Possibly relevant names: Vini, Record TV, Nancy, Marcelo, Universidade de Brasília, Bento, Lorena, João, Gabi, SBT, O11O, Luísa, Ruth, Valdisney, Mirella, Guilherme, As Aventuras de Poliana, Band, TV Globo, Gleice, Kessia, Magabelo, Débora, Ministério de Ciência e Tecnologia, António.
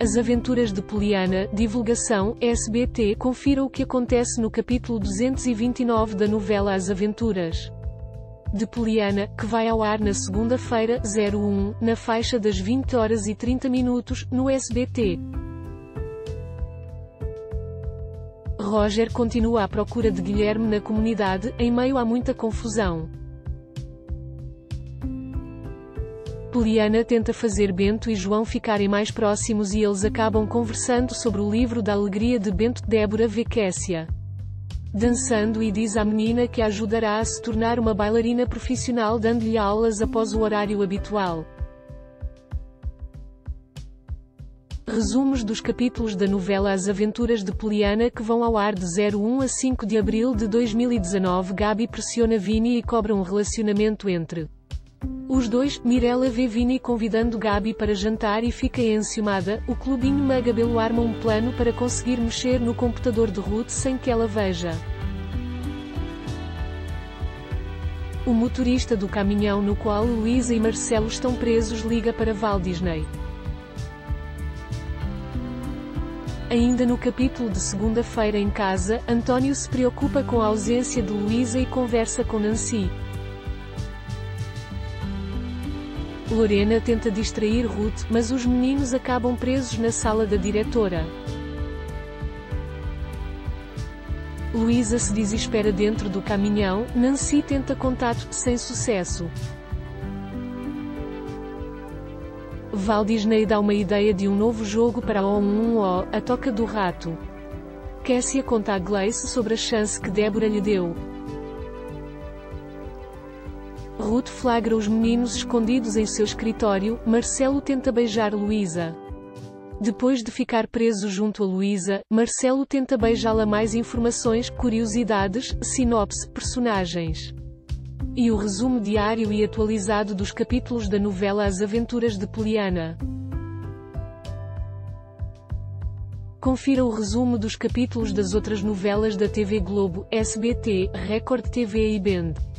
As Aventuras de Poliana, divulgação, SBT. Confira o que acontece no capítulo 229 da novela As Aventuras de Poliana, que vai ao ar na segunda-feira, 01, na faixa das 20h30, no SBT. Roger continua à procura de Guilherme na comunidade, em meio a muita confusão. Poliana tenta fazer Bento e João ficarem mais próximos e eles acabam conversando sobre o livro da alegria de Bento. Débora vê Kessia dançando e diz à menina que a ajudará a se tornar uma bailarina profissional, dando-lhe aulas após o horário habitual. Resumos dos capítulos da novela As Aventuras de Poliana, que vão ao ar de 01 a 5 de abril de 2019. Gabi pressiona Vini e cobra um relacionamento entre os dois. Mirella vê Vini convidando Gabi para jantar e fica enciumada. O clubinho Magabelo arma um plano para conseguir mexer no computador de Ruth sem que ela veja. O motorista do caminhão no qual Luísa e Marcelo estão presos liga para Valdisney. Ainda no capítulo de segunda-feira, em casa, António se preocupa com a ausência de Luísa e conversa com Nancy. Lorena tenta distrair Ruth, mas os meninos acabam presos na sala da diretora. Luísa se desespera dentro do caminhão. Nancy tenta contato, sem sucesso. Valdisney dá uma ideia de um novo jogo para O11O, a Toca do Rato. Kessia conta a Gleice sobre a chance que Débora lhe deu. Ruth flagra os meninos escondidos em seu escritório. Marcelo tenta beijar Luísa. Depois de ficar preso junto a Luísa, Marcelo tenta beijá-la. Mais informações, curiosidades, sinopse, personagens e o resumo diário e atualizado dos capítulos da novela As Aventuras de Poliana. Confira o resumo dos capítulos das outras novelas da TV Globo, SBT, Record TV e Band.